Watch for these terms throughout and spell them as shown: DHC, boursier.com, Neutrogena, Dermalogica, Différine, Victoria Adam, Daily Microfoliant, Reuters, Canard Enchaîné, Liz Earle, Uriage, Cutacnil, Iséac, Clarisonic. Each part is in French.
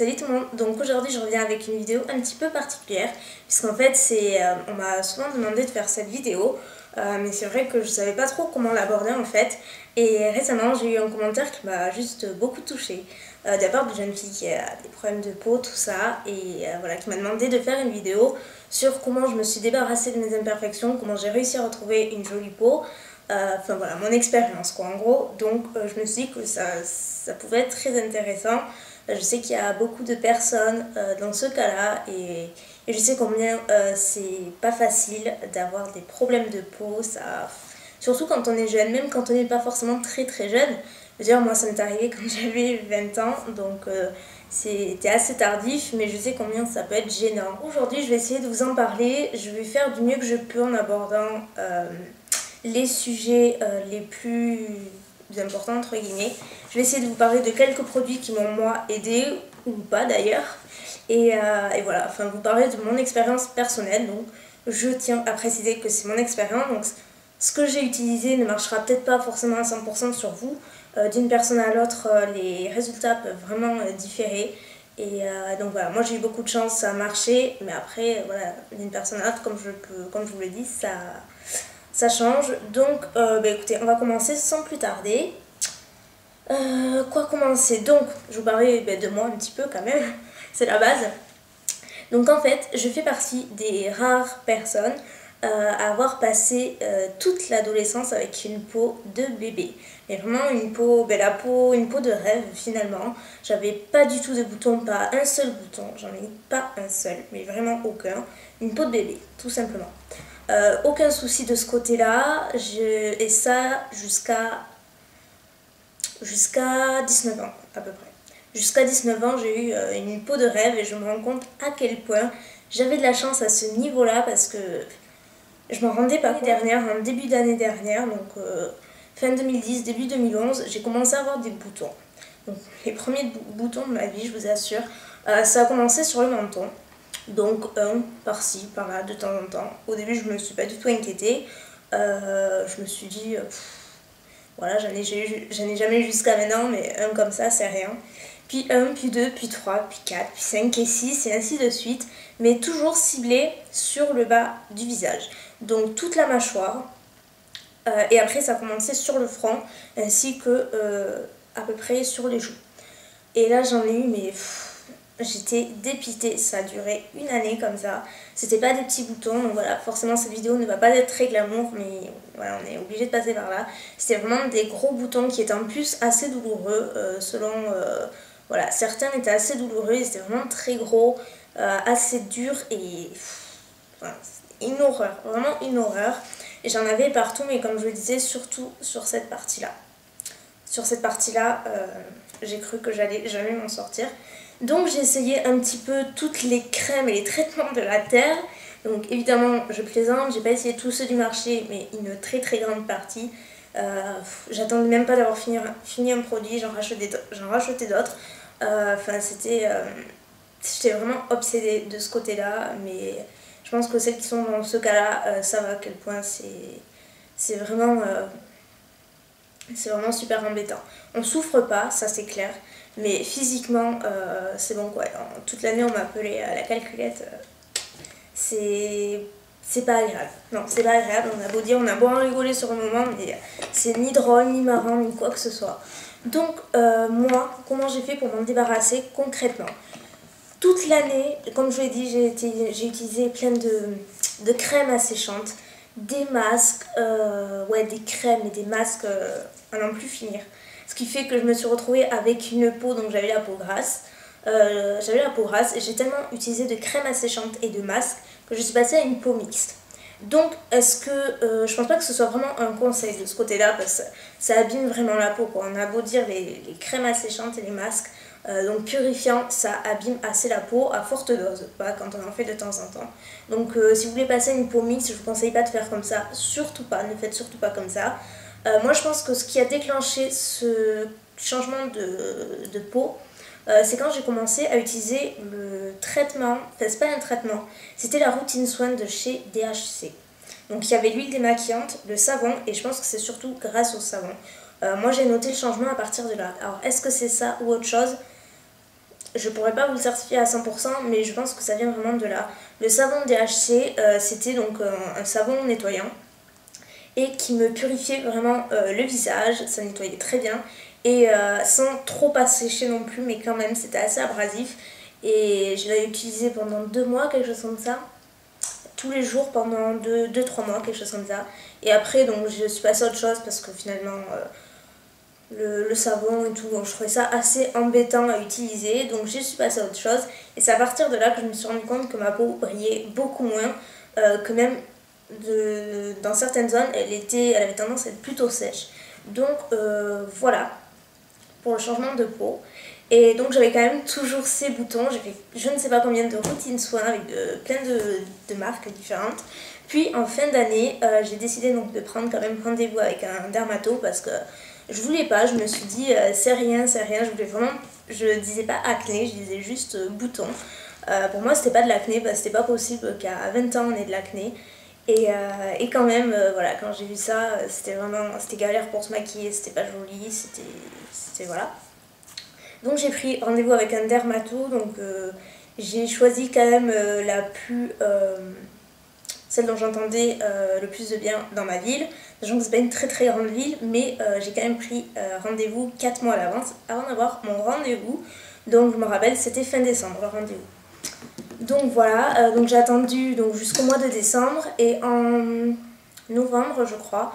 Salut tout le monde, donc aujourd'hui je reviens avec une vidéo un petit peu particulière puisqu'en fait c'est on m'a souvent demandé de faire cette vidéo mais c'est vrai que je savais pas trop comment l'aborder en fait, et récemment j'ai eu un commentaire qui m'a juste beaucoup touchée de la part d'une jeune fille qui a des problèmes de peau, tout ça, et voilà, qui m'a demandé de faire une vidéo sur comment je me suis débarrassée de mes imperfections, comment j'ai réussi à retrouver une jolie peau. Enfin voilà, mon expérience quoi en gros, donc je me suis dit que ça pouvait être très intéressant. Je sais qu'il y a beaucoup de personnes dans ce cas-là et je sais combien c'est pas facile d'avoir des problèmes de peau, ça... surtout quand on est jeune, même quand on n'est pas forcément très très jeune. Je veux dire, moi ça m'est arrivé quand j'avais 20 ans, donc c'était assez tardif, mais je sais combien ça peut être gênant. Aujourd'hui je vais essayer de vous en parler, je vais faire du mieux que je peux en abordant... les sujets les plus importants entre guillemets. Je vais essayer de vous parler de quelques produits qui m'ont moi aidé ou pas d'ailleurs, et voilà, enfin vous parler de mon expérience personnelle. Donc je tiens à préciser que c'est mon expérience, donc ce que j'ai utilisé ne marchera peut-être pas forcément à 100% sur vous. D'une personne à l'autre les résultats peuvent vraiment différer, et donc voilà, moi j'ai eu beaucoup de chance, ça a marché, mais après voilà, d'une personne à l'autre, comme je vous le dis, ça change. Donc écoutez, on va commencer sans plus tarder. Quoi commencer? Donc je vous parlais de moi un petit peu quand même, c'est la base. Donc en fait je fais partie des rares personnes à avoir passé toute l'adolescence avec une peau de bébé, mais vraiment une peau, une peau de rêve finalement. J'avais pas du tout de boutons, pas un seul bouton, j'en ai pas un seul, mais vraiment aucun, une peau de bébé tout simplement. Aucun souci de ce côté-là, et ça jusqu'à 19 ans à peu près. Jusqu'à 19 ans, j'ai eu une peau de rêve, et je me rends compte à quel point j'avais de la chance à ce niveau-là, parce que je m'en rendais pas compte. En début d'année dernière, donc fin 2010, début 2011, j'ai commencé à avoir des boutons. Donc, les premiers boutons de ma vie, je vous assure, ça a commencé sur le menton. Donc un par-ci, par-là, de temps en temps. Au début, je me suis pas du tout inquiétée. Je me suis dit, voilà, j'en ai jamais eu jusqu'à maintenant, mais un comme ça, c'est rien. Puis un, puis deux, puis trois, puis quatre, puis 5 et 6, et ainsi de suite. Mais toujours ciblé sur le bas du visage. Donc toute la mâchoire. Et après, ça commençait sur le front, ainsi que à peu près sur les joues. Et là, j'en ai eu, mais... j'étais dépitée, ça a duré une année comme ça, c'était pas des petits boutons, donc voilà, forcément cette vidéo ne va pas être très glamour, mais voilà, on est obligé de passer par là. C'était vraiment des gros boutons qui étaient en plus assez douloureux, selon, voilà, certains étaient assez douloureux, ils étaient vraiment très gros, assez durs, et voilà, c'était une horreur, vraiment une horreur, et j'en avais partout, mais comme je le disais, surtout sur cette partie-là. Sur cette partie-là, j'ai cru que j'allais jamais m'en sortir. Donc j'ai essayé un petit peu toutes les crèmes et les traitements de la terre. Donc évidemment je plaisante, j'ai pas essayé tous ceux du marché, mais une très très grande partie. J'attendais même pas d'avoir fini un produit, j'en rachetais d'autres. Enfin c'était... j'étais vraiment obsédée de ce côté-là, mais je pense que celles qui sont dans ce cas-là savent à quel point c'est vraiment... c'est vraiment super embêtant. On souffre pas, ça c'est clair, mais physiquement c'est bon quoi. Toute l'année on m'appelait la calculette, c'est pas agréable. Non, c'est pas agréable, on a beau dire, on a beau en rigoler sur le moment, mais c'est ni drôle, ni marrant, ni quoi que ce soit. Donc moi, comment j'ai fait pour m'en débarrasser concrètement? Toute l'année, comme je l'ai dit, j'ai utilisé plein de crèmes asséchantes, des masques, ouais des crèmes et des masques à n'en plus finir. Ce qui fait que je me suis retrouvée avec une peau, donc j'avais la peau grasse. Et j'ai tellement utilisé de crèmes asséchantes et de masques que je suis passée à une peau mixte. Donc est-ce que, je pense pas que ce soit vraiment un conseil de ce côté-là, parce que ça abîme vraiment la peau quoi. On a beau dire les crèmes asséchantes et les masques, donc purifiant, ça abîme assez la peau à forte dose, pas quand on en fait de temps en temps. Donc si vous voulez passer une peau mixte, je vous conseille pas de faire comme ça, surtout pas, ne faites surtout pas comme ça. Moi je pense que ce qui a déclenché ce changement de peau, c'est quand j'ai commencé à utiliser le traitement, enfin c'est pas un traitement, c'était la routine soin de chez DHC. Donc il y avait l'huile démaquillante, le savon, et je pense que c'est surtout grâce au savon. Moi j'ai noté le changement à partir de là. Alors est-ce que c'est ça ou autre chose? je pourrais pas vous le certifier à 100%, mais je pense que ça vient vraiment de là. Le savon DHC, c'était donc un savon nettoyant et qui me purifiait vraiment le visage, ça nettoyait très bien et sans trop assécher non plus, mais quand même c'était assez abrasif. Et je l'avais utilisé pendant 2 mois, quelque chose comme ça, tous les jours pendant 2-3 mois, quelque chose comme ça. Et après donc je suis passée à autre chose parce que finalement le savon et tout, donc je trouvais ça assez embêtant à utiliser, donc je suis passée à autre chose. Et c'est à partir de là que je me suis rendu compte que ma peau brillait beaucoup moins, que même dans certaines zones elle avait tendance à être plutôt sèche. Donc voilà pour le changement de peau. Et donc j'avais quand même toujours ces boutons, j'ai fait je ne sais pas combien de routines soins avec plein de marques différentes. Puis en fin d'année j'ai décidé donc de prendre quand même rendez-vous avec un dermato parce que je voulais pas, je me suis dit c'est rien, je voulais vraiment, je disais pas acné, je disais juste boutons. Pour moi c'était pas de l'acné, parce que c'était pas possible qu'à 20 ans on ait de l'acné. Et quand même, voilà, quand j'ai vu ça, c'était vraiment, c'était galère pour se maquiller, c'était pas joli, c'était voilà. Donc j'ai pris rendez-vous avec un dermato, donc j'ai choisi quand même celle dont j'entendais le plus de bien dans ma ville. Sachant que c'est pas une très très grande ville, mais j'ai quand même pris rendez-vous 4 mois à l'avance avant d'avoir mon rendez-vous. Donc je me rappelle, c'était fin décembre le rendez-vous. Donc voilà, donc j'ai attendu jusqu'au mois de décembre et en novembre je crois,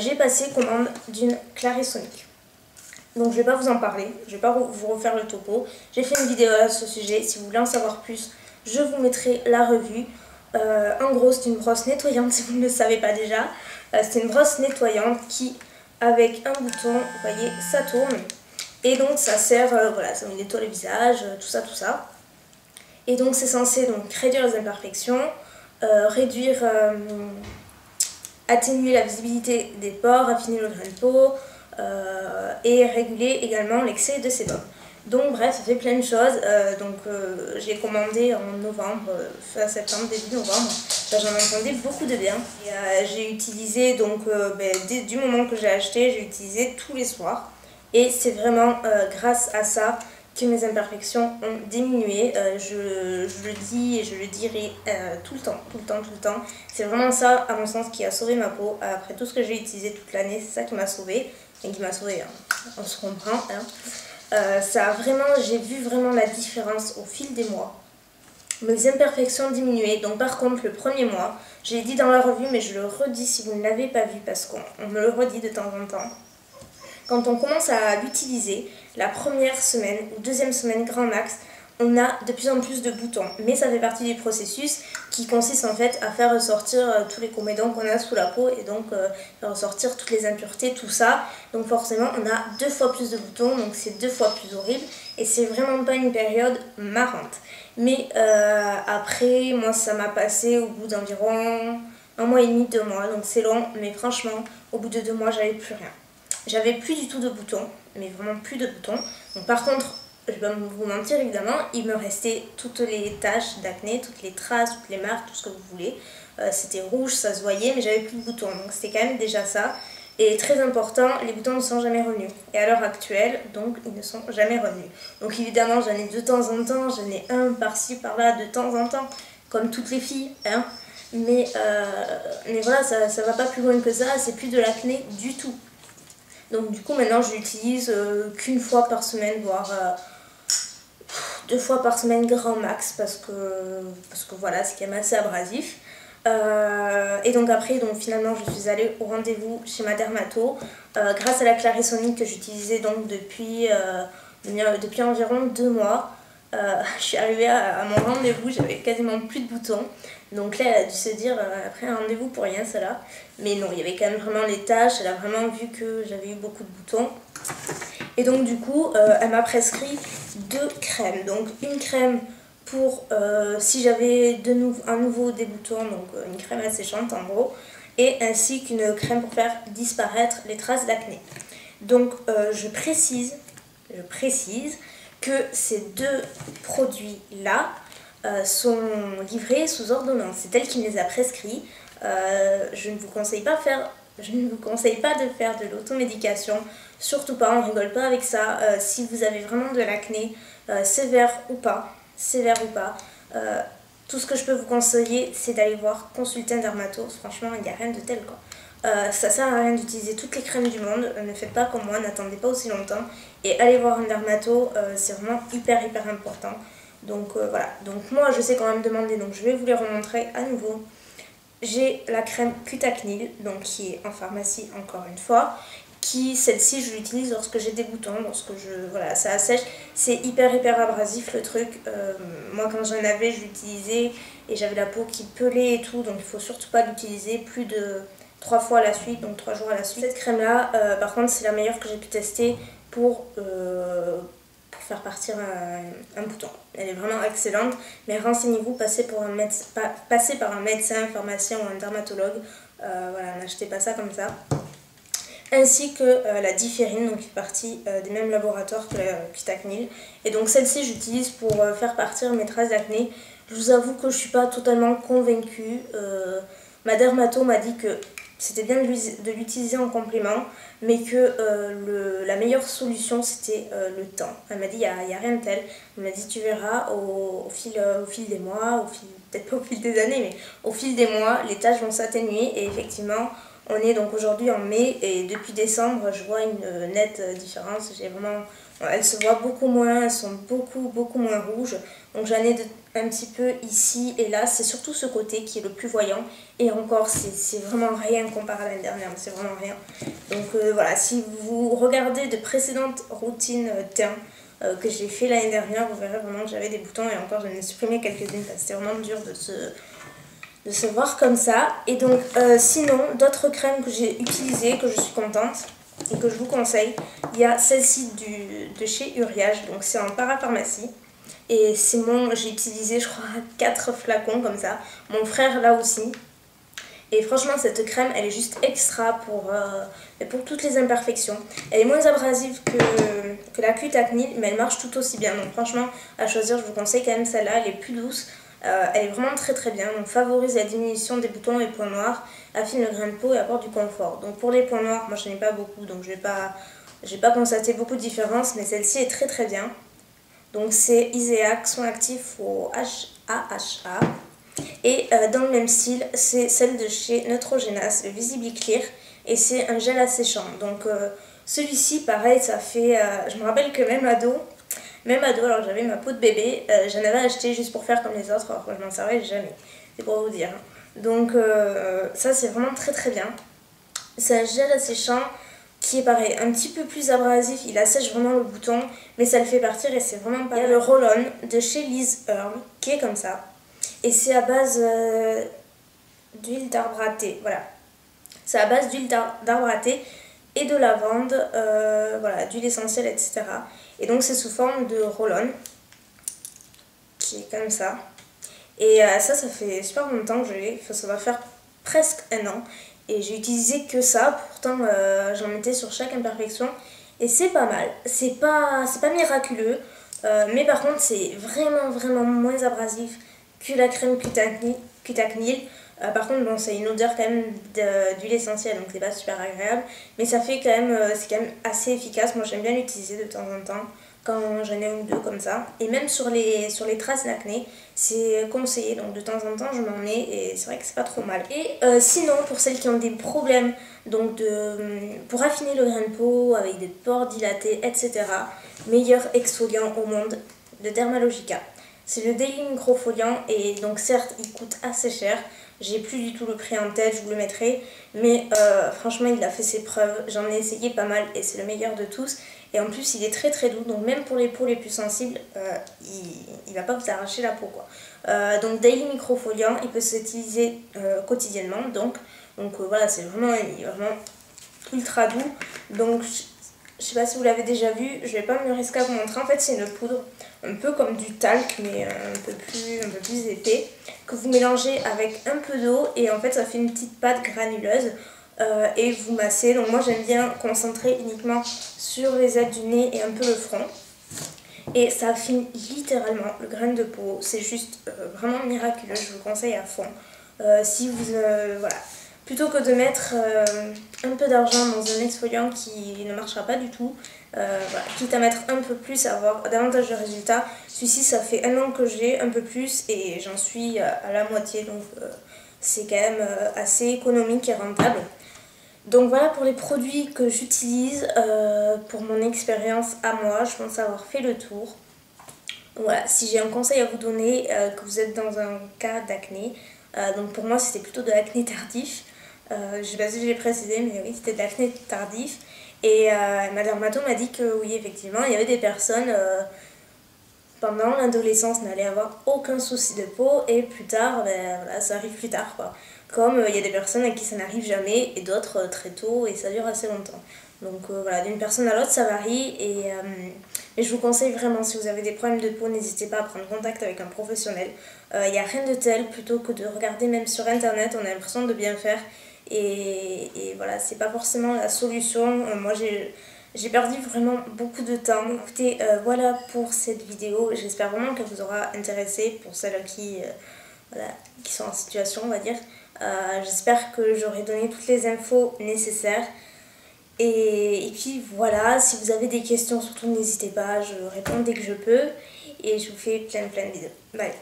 j'ai passé commande d'une Clarisonic. Donc je vais pas vous en parler, je vais pas vous refaire le topo. J'ai fait une vidéo à ce sujet, si vous voulez en savoir plus, je vous mettrai la revue. En gros c'est une brosse nettoyante si vous ne le savez pas déjà. C'est une brosse nettoyante qui, avec un bouton, vous voyez, ça tourne. Et donc ça sert, voilà, ça vous nettoie le visage, tout ça, tout ça. Et donc c'est censé donc réduire les imperfections, atténuer la visibilité des pores, affiner le grain de peau et réguler également l'excès de sébum. Donc bref, ça fait plein de choses. J'ai commandé en novembre, fin septembre, début novembre. J'en entendais beaucoup de bien. J'ai utilisé donc du moment que j'ai acheté, j'ai utilisé tous les soirs. Et c'est vraiment grâce à ça que mes imperfections ont diminué, je le dis et je le dirai tout le temps. C'est vraiment ça à mon sens qui a sauvé ma peau, après tout ce que j'ai utilisé toute l'année, c'est ça qui m'a sauvée, et qui m'a sauvée, hein. On se comprend, hein. Ça a vraiment, j'ai vu vraiment la différence au fil des mois. Mes imperfections diminuaient, donc par contre le premier mois, je l'ai dit dans la revue mais je le redis si vous ne l'avez pas vu parce qu'on me le redit de temps en temps. Quand on commence à l'utiliser, la première semaine ou deuxième semaine grand max, on a de plus en plus de boutons. Mais ça fait partie du processus qui consiste en fait à faire ressortir tous les comédons qu'on a sous la peau et donc faire ressortir toutes les impuretés, tout ça. Donc forcément on a 2 fois plus de boutons, donc c'est 2 fois plus horrible et c'est vraiment pas une période marrante. Mais après, moi ça m'a passé au bout d'environ 1 mois et demi, 2 mois, donc c'est long, mais franchement au bout de 2 mois j'avais plus rien. J'avais plus du tout de boutons, mais vraiment plus de boutons. Donc par contre, je vais pas vous mentir évidemment, il me restait toutes les taches d'acné, toutes les traces, toutes les marques, tout ce que vous voulez. C'était rouge, ça se voyait, mais j'avais plus de boutons. Donc c'était quand même déjà ça. Et très important, les boutons ne sont jamais revenus. Et à l'heure actuelle, donc, ils ne sont jamais revenus. Donc évidemment, j'en ai de temps en temps, j'en ai un par-ci, par-là, de temps en temps, comme toutes les filles, hein. Mais voilà, ça va pas plus loin que ça, c'est plus de l'acné du tout. Donc du coup maintenant je l'utilise qu'une fois par semaine, voire 2 fois par semaine grand max, parce que voilà, c'est quand même assez abrasif. Et donc après, donc finalement je suis allée au rendez-vous chez ma dermato grâce à la Clarisonic que j'utilisais donc depuis environ 2 mois. Je suis arrivée à mon rendez-vous, j'avais quasiment plus de boutons. Donc là, elle a dû se dire, après un rendez-vous pour rien, celle-là. Mais non, il y avait quand même vraiment les tâches, elle a vraiment vu que j'avais eu beaucoup de boutons. Et donc du coup, elle m'a prescrit 2 crèmes. Donc une crème pour si j'avais à nouveau des boutons, donc une crème asséchante en gros. Et ainsi qu'une crème pour faire disparaître les traces d'acné. Donc je précise que ces 2 produits-là sont livrés sous ordonnance. C'est elle qui me les a prescrits. Je ne vous conseille pas de faire de l'automédication, surtout pas, on rigole pas avec ça. Si vous avez vraiment de l'acné, sévère ou pas. Tout ce que je peux vous conseiller, c'est d'aller voir, consulter un dermatologue. Franchement, il n'y a rien de tel, quoi. Ça sert à rien d'utiliser toutes les crèmes du monde, ne faites pas comme moi, n'attendez pas aussi longtemps et allez voir un dermato, c'est vraiment hyper important. Donc voilà, donc moi je sais quand même demander, donc je vais vous les remontrer à nouveau. J'ai la crème Cutacnil, donc qui est en pharmacie encore une fois, qui celle-ci je l'utilise lorsque j'ai des boutons, lorsque je, voilà, ça assèche, c'est hyper abrasif le truc. Moi quand j'en avais, je l'utilisais et j'avais la peau qui pelait et tout, donc il faut surtout pas l'utiliser plus de 3 fois à la suite, donc 3 jours à la suite. Cette crème là, par contre, c'est la meilleure que j'ai pu tester pour faire partir un bouton. Elle est vraiment excellente, mais renseignez-vous, passez par un médecin, un pharmacien ou un dermatologue. Voilà, n'achetez pas ça comme ça. Ainsi que la Différine, donc qui fait partie des mêmes laboratoires que la Cutacnil. Et donc celle-ci, j'utilise pour faire partir mes traces d'acné. Je vous avoue que je suis pas totalement convaincue. Ma dermato m'a dit que c'était bien de l'utiliser en complément, mais que la meilleure solution c'était le temps. Elle m'a dit il n'y a rien de tel. Elle m'a dit tu verras au fil des mois, peut-être pas au fil des années, mais au fil des mois, les taches vont s'atténuer. Et effectivement, on est donc aujourd'hui en mai et depuis décembre, je vois une nette différence. J'ai vraiment, elles se voient beaucoup moins, elles sont beaucoup moins rouges. Donc j'en ai un petit peu ici et là, c'est surtout ce côté qui est le plus voyant. Et encore, c'est vraiment rien comparé à l'année dernière, c'est vraiment rien. Donc voilà, si vous regardez de précédentes routines teint que j'ai fait l'année dernière, vous verrez vraiment que j'avais des boutons et encore j'en ai supprimé quelques-unes parce que c'était vraiment dur de se voir comme ça. Et donc sinon, d'autres crèmes que j'ai utilisées, que je suis contente et que je vous conseille, il y a celle-ci de chez Uriage, donc c'est en parapharmacie. Et c'est j'ai utilisé je crois 4 flacons comme ça, mon frère là aussi. Et franchement cette crème elle est juste extra pour toutes les imperfections. Elle est moins abrasive que la Cutacnil, mais elle marche tout aussi bien. Donc franchement à choisir, je vous conseille quand même celle-là, elle est plus douce. Elle est vraiment très bien, donc favorise la diminution des boutons et points noirs, affine le grain de peau et apporte du confort. Donc pour les points noirs, moi je n'en ai pas beaucoup, donc je n'ai pas constaté beaucoup de différence, mais celle-ci est très bien. Donc c'est Iséac, soin actif au HAHA. Et dans le même style, c'est celle de chez Neutrogena, le Visibly Clear, et c'est un gel asséchant. Donc celui-ci, pareil, ça fait... je me rappelle que même ado, alors j'avais ma peau de bébé, j'en avais acheté juste pour faire comme les autres, alors que je m'en servais jamais, c'est pour vous dire. Donc ça c'est vraiment très bien. C'est un gel asséchant qui est pareil, un petit peu plus abrasif, il assèche vraiment le bouton, mais ça le fait partir et c'est vraiment pas mal. Il y a le roll-on de chez Liz Earle, qui est comme ça, et c'est à base d'huile d'arbre à thé, voilà. C'est à base d'huile d'arbre à thé et de lavande, voilà, d'huile essentielle, etc. Et donc c'est sous forme de roll-on, qui est comme ça. Et ça fait super longtemps que je l'ai, ça va faire presque un an. Et j'ai utilisé que ça, pourtant j'en mettais sur chaque imperfection. Et c'est pas mal, c'est pas miraculeux, mais par contre c'est vraiment moins abrasif que la crème Cutacnil. Par contre bon, c'est une odeur quand même d'huile essentielle, donc c'est pas super agréable, mais ça fait quand même, c'est quand même assez efficace. Moi j'aime bien l'utiliser de temps en temps quand j'en ai une ou deux comme ça, et même sur les traces d'acné c'est conseillé, donc de temps en temps je m'en mets et c'est vrai que c'est pas trop mal. Et sinon pour celles qui ont des problèmes, donc pour affiner le grain de peau avec des pores dilatés, etc., meilleur exfoliant au monde, le Dermalogica. C'est le Daily Microfoliant et donc certes il coûte assez cher, j'ai plus du tout le prix en tête, je vous le mettrai, mais franchement il a fait ses preuves, j'en ai essayé pas mal et c'est le meilleur de tous. Et en plus il est très doux, donc même pour les peaux les plus sensibles, il va pas vous arracher la peau, quoi. Donc Daily Microfoliant, il peut s'utiliser quotidiennement, donc voilà, c'est vraiment, ultra doux. Donc je sais pas si vous l'avez déjà vu, je vais pas me risquer à vous montrer. En fait c'est une poudre un peu comme du talc, mais un peu plus épais, que vous mélangez avec un peu d'eau et en fait ça fait une petite pâte granuleuse. Et vous massez, donc moi j'aime bien concentrer uniquement sur les ailes du nez et un peu le front, et ça affine littéralement le grain de peau, c'est juste vraiment miraculeux, je vous conseille à fond. Si vous voilà, plutôt que de mettre un peu d'argent dans un exfoliant qui ne marchera pas du tout, Voilà, quitte à mettre un peu plus, à avoir davantage de résultats. Celui-ci, ça fait un an que je l'ai, un peu plus, et j'en suis à la moitié, donc c'est quand même assez économique et rentable. Donc voilà pour les produits que j'utilise, pour mon expérience à moi, je pense avoir fait le tour. Voilà, si j'ai un conseil à vous donner, que vous êtes dans un cas d'acné, donc pour moi c'était plutôt de l'acné tardif, je sais pas si je l'ai précisé, mais oui c'était de l'acné tardif. Et ma dermato m'a dit que oui, effectivement, il y avait des personnes pendant l'adolescence n'allaient avoir aucun souci de peau et plus tard, ben, voilà, ça arrive plus tard, quoi. Comme il y a des personnes à qui ça n'arrive jamais et d'autres très tôt et ça dure assez longtemps. Donc voilà, d'une personne à l'autre, ça varie et je vous conseille vraiment, si vous avez des problèmes de peau, n'hésitez pas à prendre contact avec un professionnel. Il n'y a rien de tel plutôt que de regarder même sur internet, on a l'impression de bien faire. Et voilà, c'est pas forcément la solution. Moi j'ai perdu vraiment beaucoup de temps. Écoutez, voilà pour cette vidéo, j'espère vraiment qu'elle vous aura intéressé, pour celles qui, voilà, qui sont en situation, on va dire. J'espère que j'aurai donné toutes les infos nécessaires. Et puis voilà, si vous avez des questions, surtout n'hésitez pas, je réponds dès que je peux. Et je vous fais plein de vidéos. Bye.